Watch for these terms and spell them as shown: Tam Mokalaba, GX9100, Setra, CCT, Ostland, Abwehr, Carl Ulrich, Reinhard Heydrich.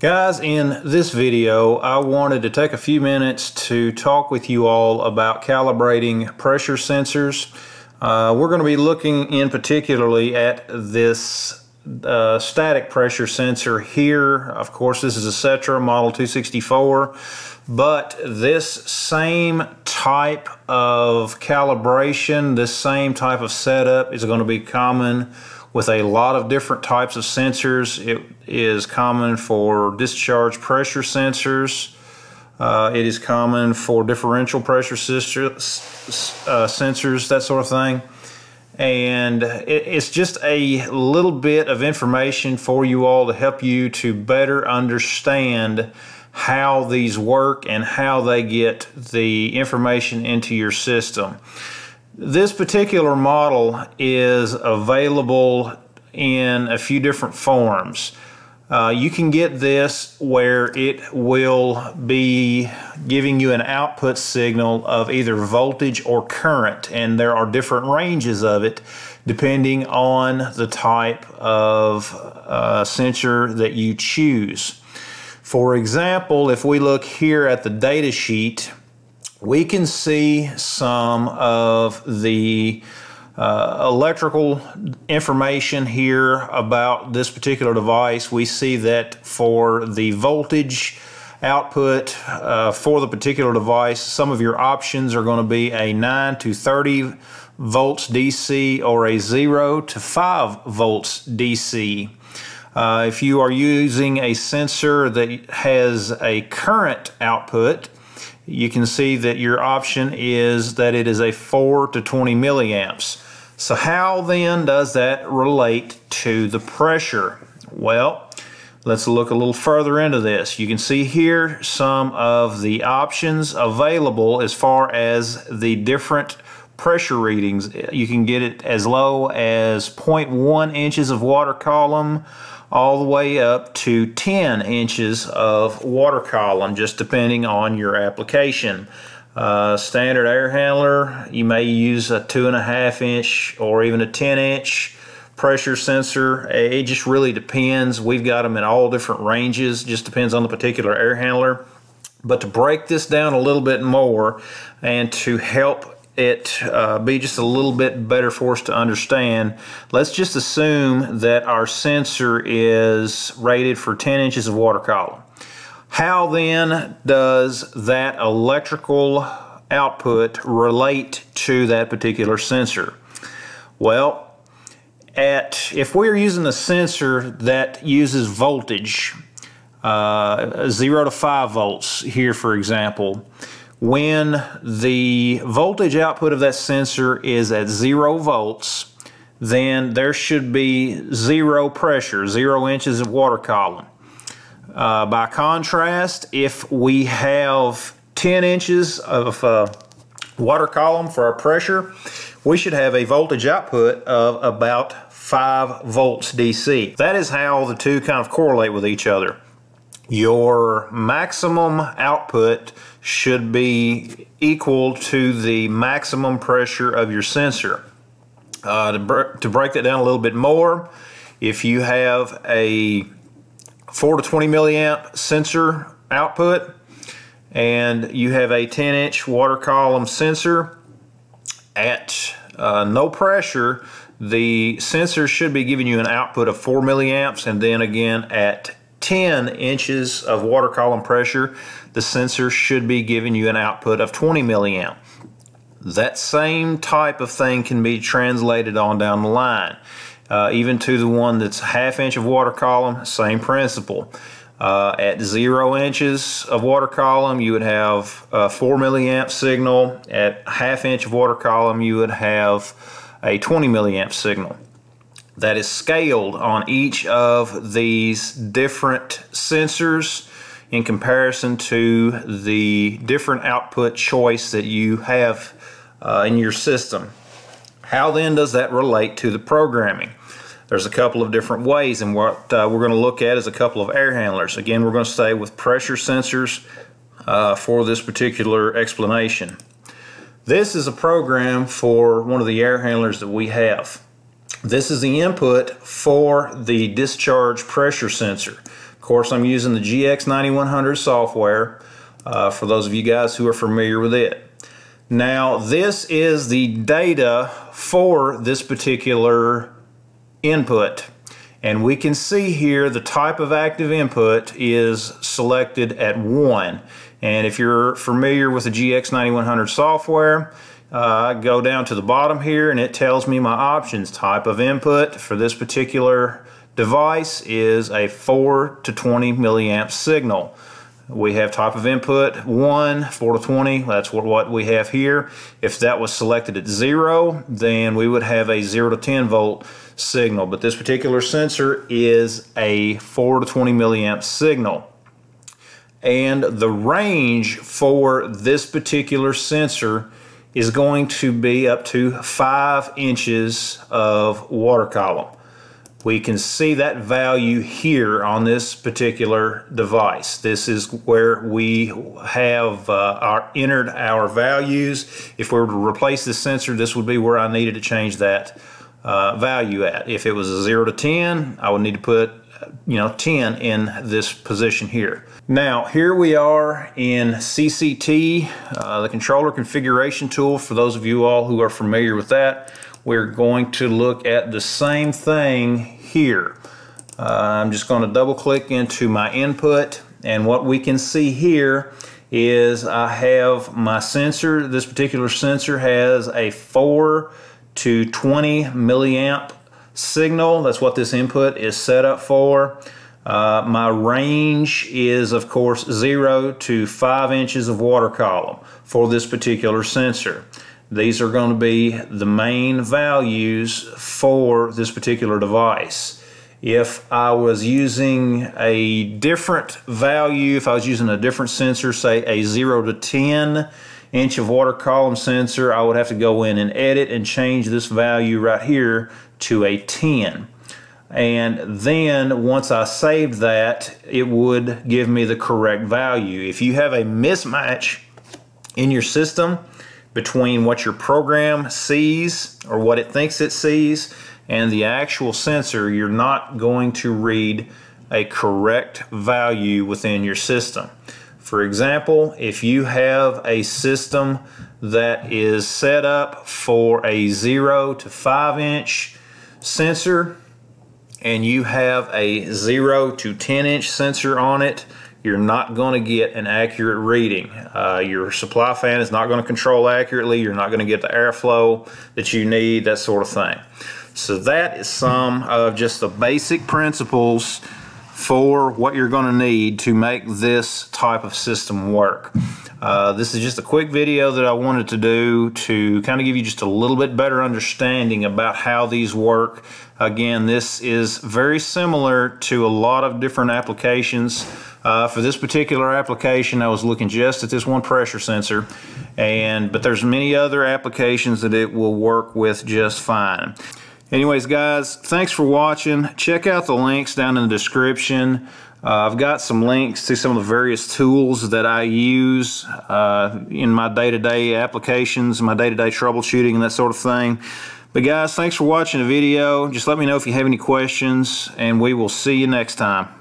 Guys, in this video, I wanted to take a few minutes to talk with you all about calibrating pressure sensors. We're going to be looking in particularly at this static pressure sensor here. Of course, this is a Setra model 264, but this same type of calibration, this same type of setup is going to be common with a lot of different types of sensors. It is common for discharge pressure sensors. It is common for differential pressure sensors, that sort of thing. And it's just a little bit of information for you all to help you to better understand how these work and how they get the information into your system. This particular model is available in a few different forms. You can get this where it will be giving you an output signal of either voltage or current, and there are different ranges of it depending on the type of sensor that you choose. For example, if we look here at the data sheet, we can see some of the electrical information here about this particular device. We see that for the voltage output for the particular device, some of your options are going to be a 9 to 30 volts DC or a 0 to 5 volts DC. If you are using a sensor that has a current output, you can see that your option is that it is a 4 to 20 milliamps. So how then does that relate to the pressure? Well, let's look a little further into this. You can see here some of the options available as far as the different pressure readings. You can get it as low as 0.1 inches of water column all the way up to 10 inches of water column, just depending on your application. Standard air handler, you may use a 2.5 inch or even a 10 inch pressure sensor. It just really depends. We've got them in all different ranges, just depends on the particular air handler. But to break this down a little bit more and to help it be just a little bit better for us to understand, let's just assume that our sensor is rated for 10 inches of water column. How then does that electrical output relate to that particular sensor? Well, if we're using a sensor that uses voltage, 0 to 5 volts here for example, when the voltage output of that sensor is at 0 volts, then there should be 0 pressure, 0 inches of water column. By contrast, if we have 10 inches of water column for our pressure, we should have a voltage output of about 5 volts DC. That is how the two kind of correlate with each other. Your maximum output should be equal to the maximum pressure of your sensor. To break that down a little bit more, if you have a 4 to 20 milliamp sensor output and you have a 10 inch water column sensor, at no pressure, the sensor should be giving you an output of 4 milliamps, and then again at 10 inches of water column pressure, the sensor should be giving you an output of 20 milliamp. That same type of thing can be translated on down the line, even to the one that's 1/2 inch of water column, same principle. At 0 inches of water column, you would have a 4 milliamp signal. At 1/2 inch of water column, you would have a 20 milliamp signal. That is scaled on each of these different sensors in comparison to the different output choice that you have in your system. How then does that relate to the programming? There's a couple of different ways, and what we're going to look at is a couple of air handlers. Again, we're going to stay with pressure sensors for this particular explanation. This is a program for one of the air handlers that we have. This is the input for the discharge pressure sensor. Of course, I'm using the GX9100 software for those of you guys who are familiar with it. Now, this is the data for this particular input. And we can see here the type of active input is selected at 1. And if you're familiar with the GX9100 software, go down to the bottom here and it tells me my options. Type of input for this particular device is a 4 to 20 milliamp signal. We have type of input 1, 4 to 20, that's what we have here. If that was selected at 0, then we would have a 0 to 10 volt signal. But this particular sensor is a 4 to 20 milliamp signal. And the range for this particular sensor is going to be up to 5 inches of water column. We can see that value here on this particular device. This is where we have entered our values. If we were to replace this sensor, this would be where I needed to change that value at. If it was a 0 to 10, I would need to put 10 in this position here. Now, here we are in CCT, the controller configuration tool. For those of you all who are familiar with that, we're going to look at the same thing here. I'm just going to double click into my input, and what we can see here is I have my sensor. This particular sensor has a 4 to 20 milliamp signal. That's what this input is set up for. My range is, of course, 0 to 5 inches of water column for this particular sensor. These are going to be the main values for this particular device. If I was using a different value, if I was using a different sensor, say a 0 to 10 inch of water column sensor, I would have to go in and edit and change this value right here to a 10. And then once I saved that, it would give me the correct value. If you have a mismatch in your system between what your program sees or what it thinks it sees and the actual sensor, you're not going to read a correct value within your system. For example, if you have a system that is set up for a 0 to 5 inch sensor and you have a 0 to 10 inch sensor on it, you're not going to get an accurate reading. Your supply fan is not going to control accurately. You're not going to get the airflow that you need, that sort of thing. So that is some of just the basic principles for what you're going to need to make this type of system work. This is just a quick video that I wanted to do to kind of give you just a little bit better understanding about how these work. Again, this is very similar to a lot of different applications. For this particular application, I was looking just at this one pressure sensor, but there's many other applications that it will work with just fine. Anyways, guys, thanks for watching. Check out the links down in the description. I've got some links to some of the various tools that I use in my day-to-day applications, my day-to-day troubleshooting and that sort of thing. But guys, thanks for watching the video. Just let me know if you have any questions, and we will see you next time.